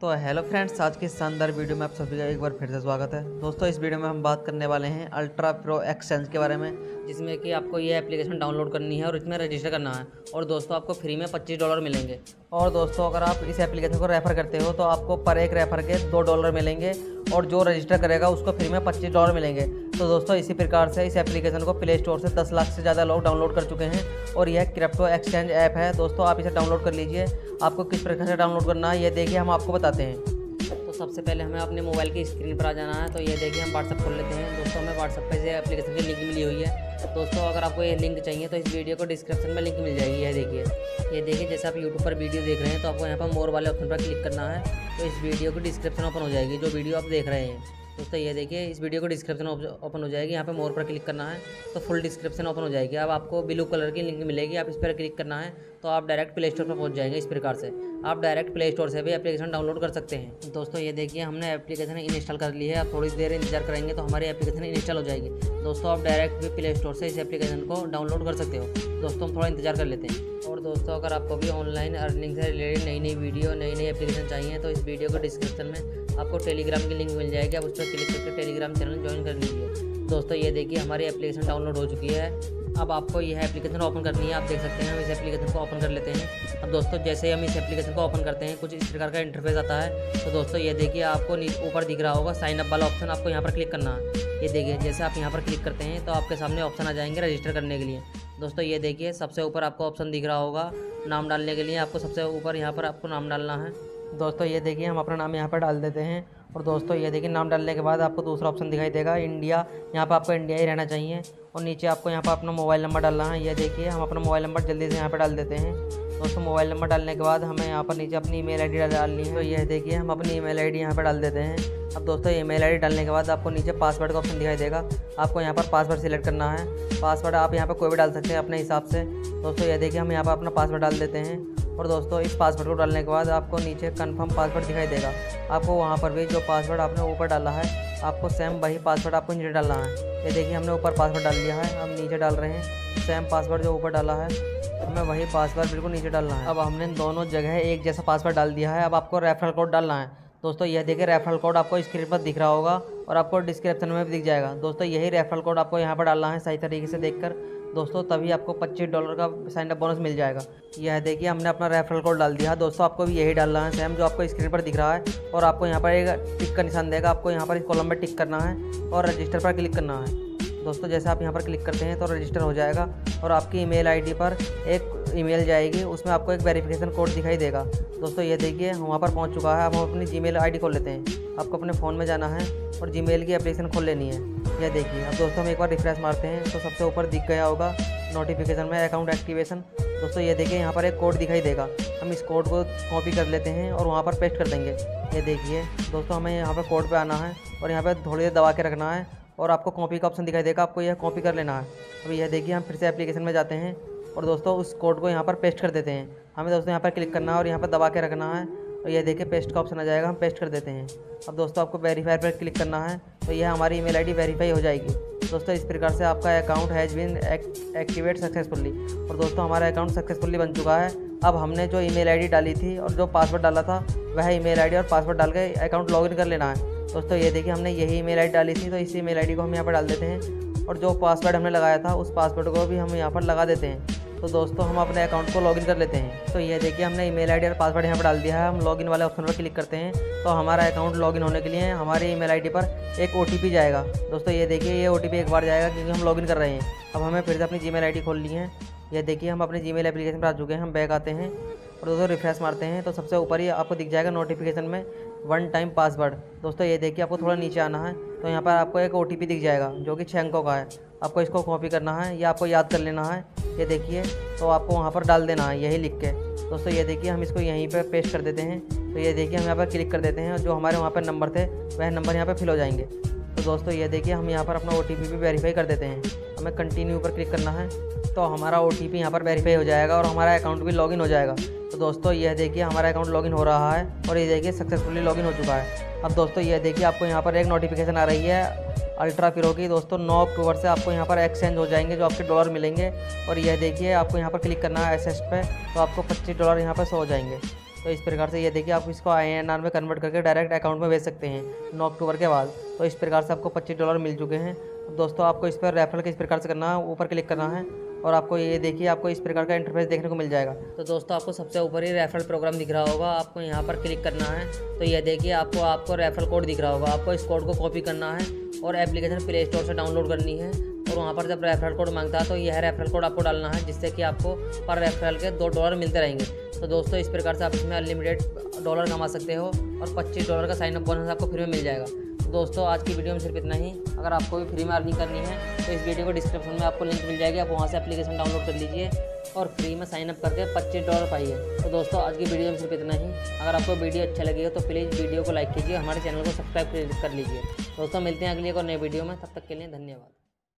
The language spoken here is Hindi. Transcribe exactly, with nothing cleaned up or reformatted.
तो हेलो फ्रेंड्स, आज की शानदार वीडियो में आप सभी का एक बार फिर से स्वागत है। दोस्तों, इस वीडियो में हम बात करने वाले हैं अल्ट्रा प्रो एक्सचेंज के बारे में, जिसमें कि आपको ये एप्लीकेशन डाउनलोड करनी है और इसमें रजिस्टर करना है। और दोस्तों, आपको फ्री में पच्चीस डॉलर मिलेंगे। और दोस्तों, अगर आप इस एप्लीकेशन को रेफ़र करते हो तो आपको पर एक रेफ़र के दो डॉलर मिलेंगे और जो रजिस्टर करेगा उसको फ्री में पच्चीस डॉलर मिलेंगे। तो दोस्तों, इसी प्रकार से इस एप्लीकेशन को प्ले स्टोर से दस लाख से ज़्यादा लोग डाउनलोड कर चुके हैं और यह क्रिप्टो एक्सचेंज ऐप है। दोस्तों, आप इसे डाउनलोड कर लीजिए। आपको किस प्रकार से डाउनलोड करना है ये देखिए हम आपको बताते हैं। तो सबसे पहले हमें अपने मोबाइल की स्क्रीन पर आ जाना है। तो ये देखिए हम व्हाट्सअप खोल लेते हैं। दोस्तों, हमें व्हाट्सअप पर से एप्लीकेशन की लिंक मिली हुई है। दोस्तों, अगर आपको ये लिंक चाहिए तो इस वीडियो को डिस्क्रिप्शन में लिंक मिल जाएगी। ये देखिए ये देखिए जैसे आप यूट्यूब पर वीडियो देख रहे हैं तो आपको यहाँ पर मोर वाले ऑप्शन पर क्लिक करना है। तो इस वीडियो की डिस्क्रिप्शन ओपन हो जाएगी, जो वीडियो आप देख रहे हैं। दोस्तों, ये देखिए इस वीडियो को डिस्क्रिप्शन ओपन हो जाएगी। यहाँ पे मोर पर क्लिक करना है तो फुल डिस्क्रिप्शन ओपन हो जाएगी। अब आपको ब्लू कलर की लिंक मिलेगी, आप इस पर क्लिक करना है तो आप डायरेक्ट प्ले स्टोर पर पहुँच जाएंगे। इस प्रकार से आप डायरेक्ट प्ले स्टोर से भी एप्लीकेशन डाउनलोड कर सकते हैं। दोस्तों, ये देखिए हमने एप्लीकेशन इंस्टॉल कर ली है। आप थोड़ी देर इंतजार करेंगे तो हमारी एप्लीकेशन इंस्टॉल हो जाएगी। दोस्तों, आप डायरेक्ट भी प्ले स्टोर से इस एप्लीकेशन को डाउनलोड कर सकते हो। दोस्तों, हम थोड़ा इंतजार कर लेते हैं। और दोस्तों, अगर आपको भी ऑनलाइन अर्निंग से रिलेटेड नई नई वीडियो नई नई एप्लीकेशन चाहिए तो इस वीडियो को डिस्क्रिप्शन में आपको टेलीग्राम की लिंक मिल जाएगी। आप उस पर क्लिक करके टेलीग्राम चैनल ज्वाइन कर लीजिए। दोस्तों, ये देखिए हमारी एप्लीकेशन डाउनलोड हो चुकी है। अब आपको यह एप्लीकेशन ओपन करनी है। आप देख सकते हैं हम इस एप्लीकेशन को ओपन कर लेते हैं। अब दोस्तों, जैसे ही हम इस एप्लीकेशन को ओपन करते हैं कुछ इस प्रकार का इंटरफेस आता है। तो दोस्तों, ये देखिए आपको ऊपर दिख रहा होगा साइन अप वाला ऑप्शन, आपको यहाँ पर क्लिक करना है। ये देखिए जैसे आप यहाँ पर क्लिक करते हैं तो आपके सामने ऑप्शन आ जाएंगे रजिस्टर करने के लिए। दोस्तों, ये देखिए सबसे ऊपर आपको ऑप्शन दिख रहा होगा नाम डालने के लिए। आपको सबसे ऊपर यहाँ पर आपको नाम डालना है। दोस्तों, ये देखिए हम अपना नाम यहाँ पर डाल देते हैं। और दोस्तों, ये देखिए नाम डालने के बाद आपको दूसरा ऑप्शन दिखाई देगा इंडिया। यहाँ पर आपको इंडिया ही रहना चाहिए। और नीचे आपको यहाँ पर अपना मोबाइल नंबर डालना है। ये देखिए हम अपना मोबाइल नंबर जल्दी से यहाँ पर डाल देते हैं। दोस्तों, मोबाइल नंबर डालने के बाद हमें यहाँ पर नीचे अपनी ईमेल आईडी डालनी है। तो ये देखिए हम अपनी ईमेल आईडी यहाँ पर डाल देते हैं। अब दोस्तों, ईमेल आईडी डालने के बाद आपको नीचे पासवर्ड का ऑप्शन दिखाई देगा। आपको यहाँ पर पासवर्ड सिलेक्ट करना है। पासवर्ड आप यहाँ पर कोई भी डाल सकते हैं अपने हिसाब से। दोस्तों, ये देखिए हम यहाँ पर अपना पासवर्ड डाल देते हैं। और दोस्तों, इस पासवर्ड को डालने के बाद आपको नीचे कन्फर्म पासवर्ड दिखाई देगा। आपको वहाँ पर भी जो पासवर्ड आपने ऊपर डाला है आपको सेम वही पासवर्ड आपको नीचे डालना है। ये देखिए हमने ऊपर पासवर्ड डाल लिया है, हम नीचे डाल रहे हैं। सेम पासवर्ड जो ऊपर डाला है हमें वही पासवर्ड बिल्कुल नीचे डालना है। अब हमने दोनों जगह एक जैसा पासवर्ड डाल दिया है। अब आपको रेफरल कोड डालना है। दोस्तों, यह देखिए रेफरल कोड आपको स्क्रीन पर दिख रहा होगा और आपको डिस्क्रिप्शन में भी दिख जाएगा। दोस्तों, यही रेफरल कोड आपको यहाँ पर डालना है सही तरीके से देखकर। दोस्तों, तभी आपको पच्चीस डॉलर का साइन अप बोनस मिल जाएगा। यह देखिए हमने अपना रेफरल कोड डाल दिया है। दोस्तों, आपको भी यही डालना है सेम जो आपको स्क्रीन पर दिख रहा है। और आपको यहाँ पर एक टिक का निशान देगा, आपको यहाँ पर इस कॉलम में टिक करना है और रजिस्टर पर क्लिक करना है। दोस्तों, जैसे आप यहाँ पर क्लिक करते हैं तो रजिस्टर हो जाएगा और आपकी ईमेल आईडी पर एक ईमेल जाएगी, उसमें आपको एक वेरिफिकेशन कोड दिखाई देगा। दोस्तों, ये देखिए वहाँ पर पहुँच चुका है। अब हम अपनी जीमेल आईडी खोल लेते हैं। आपको अपने फ़ोन में जाना है और जीमेल की एप्लीकेशन खोल लेनी है। यह देखिए अब दोस्तों हम एक बार रिफ्रेश मारते हैं तो सबसे ऊपर दिख गया होगा नोटिफिकेशन में अकाउंट एक्टिवेशन। दोस्तों, ये देखिए यहाँ पर एक कोड दिखाई देगा। हम इस कोड को कॉपी कर लेते हैं और वहाँ पर पेस्ट कर देंगे। ये देखिए दोस्तों, हमें यहाँ पर कोड पर आना है और यहाँ पर थोड़ी देर दबा के रखना है और आपको कॉपी का ऑप्शन दिखाई देगा, आपको यह कॉपी कर लेना है। अब यह देखिए हम फिर से एप्लीकेशन में जाते हैं और दोस्तों उस कोड को यहाँ पर पेस्ट कर देते हैं। हमें दोस्तों यहाँ पर क्लिक करना है और यहाँ पर दबा के रखना है और यह देखिए पेस्ट का ऑप्शन आ जाएगा, हम पेस्ट कर देते हैं। अब दोस्तों आपको वेरीफाई पर क्लिक करना है तो यह हमारी ईमेल आईडी वेरीफाई हो जाएगी। दोस्तों, इस प्रकार से आपका account has been activate successfully. और दोस्तों हमारा अकाउंट सक्सेसफुली बन चुका है। अब हमने जो ईमेल आईडी डाली थी और जो पासवर्ड डाला था वह ईमेल आईडी और पासवर्ड डाल के अकाउंट लॉगिन कर लेना है। दोस्तों, ये देखिए हमने यही ईमेल आईडी डाली थी तो इसी ईमेल आईडी को हम यहाँ पर डाल देते हैं और जो पासवर्ड हमने लगाया था उस पासवर्ड को भी हम यहाँ पर लगा देते हैं। तो दोस्तों हम अपने अकाउंट को लॉगिन कर लेते हैं। तो ये देखिए हमने ईमेल आईडी और पासवर्ड यहाँ पर डाल दिया है। हम लॉगिन वाले ऑप्शन पर क्लिक करते हैं तो हमारा अकाउंट लॉगिन होने के लिए हमारी ईमेल आईडी पर एक ओटीपी जाएगा। दोस्तों, ये देखिए ये ओटीपी एक बार जाएगा क्योंकि हम लॉगिन कर रहे हैं। अब हमें फिर से अपनी जीमेल आईडी खोल ली है। यह देखिए हम अपने जीमेल एप्लीकेशन पर आ चुके हैं। हम बैक आते हैं और दोस्तों रिफ्रेश मारते हैं तो सबसे ऊपर ही आपको दिख जाएगा नोटिफिकेशन में वन टाइम पासवर्ड। दोस्तों, ये देखिए आपको थोड़ा नीचे आना है तो यहाँ पर आपको एक ओटीपी दिख जाएगा जो कि छः अंकों का है। आपको इसको कॉपी करना है या आपको याद कर लेना है। ये देखिए तो आपको वहाँ पर डाल देना है यही लिख के। दोस्तों, ये देखिए हम इसको यहीं पर पेस्ट कर देते हैं। तो ये देखिए हम यहाँ पर क्लिक कर देते हैं और जो हमारे वहाँ पर नंबर थे वह नंबर यहाँ पर फिल हो जाएंगे। तो दोस्तों, ये देखिए हम यहाँ पर अपना ओटीपी भी वेरीफाई कर देते हैं। हमें कंटिन्यू पर क्लिक करना है तो हमारा ओटीपी यहाँ पर वेरीफाई हो जाएगा और हमारा अकाउंट भी लॉगिन हो जाएगा। तो दोस्तों, यह देखिए हमारा अकाउंट लॉगिन हो रहा है और ये देखिए सक्सेसफुली लॉगिन हो चुका है। अब दोस्तों, यह देखिए आपको यहाँ पर एक नोटिफिकेशन आ रही है अल्ट्रा प्रो की। दोस्तों, नौ अक्टूबर से आपको यहाँ पर एक्सचेंज हो जाएंगे जो आपके डॉलर मिलेंगे। और यह देखिए आपको यहाँ पर क्लिक करना है एसेट पे तो आपको पच्चीस डॉलर यहाँ पर शो हो जाएंगे। तो इस प्रकार से ये देखिए आप इसको आई एन आर में कन्वर्ट करके डायरेक्ट अकाउंट में भेज सकते हैं नौ अक्टूबर के बाद। तो इस प्रकार से आपको पच्चीस डॉलर मिल चुके हैं। दोस्तों आपको इस पर रेफरल किस प्रकार से करना है, ऊपर क्लिक करना है और आपको ये देखिए आपको इस प्रकार का इंटरफेस देखने को मिल जाएगा। तो दोस्तों आपको सबसे ऊपर ही रेफरल प्रोग्राम दिख रहा होगा, आपको यहाँ पर क्लिक करना है। तो ये देखिए आपको आपको रेफरल कोड दिख रहा होगा, आपको इस कोड को कॉपी करना है और एप्लीकेशन प्ले स्टोर से डाउनलोड करनी है। और वहाँ पर जब रेफरल कोड मांगता है तो यह रेफरल कोड आपको डालना है, जिससे कि आपको पर रेफरल के दो डॉलर मिलते रहेंगे। तो दोस्तों इस प्रकार से आप इसमें अनलिमिटेड डॉलर कमा सकते हो और पच्चीस डॉलर का साइन अप बोनस आपको फ्री में मिल जाएगा। दोस्तों आज की वीडियो में सिर्फ इतना ही। अगर आपको भी फ्री में अर्निंग करनी है तो इस वीडियो को डिस्क्रिप्शन में आपको लिंक मिल जाएगी, आप वहाँ से एप्लीकेशन डाउनलोड कर लीजिए और फ्री में साइन अप करके पच्चीस डॉलर पाइए। तो दोस्तों आज की वीडियो में सिर्फ इतना ही। अगर आपको वीडियो अच्छा लगेगा तो प्लीज़ वीडियो को लाइक कीजिए, हमारे चैनल को सब्सक्राइब कर लीजिए। दोस्तों मिलते हैं अगली एक और नई वीडियो में, तब तक के लिए धन्यवाद।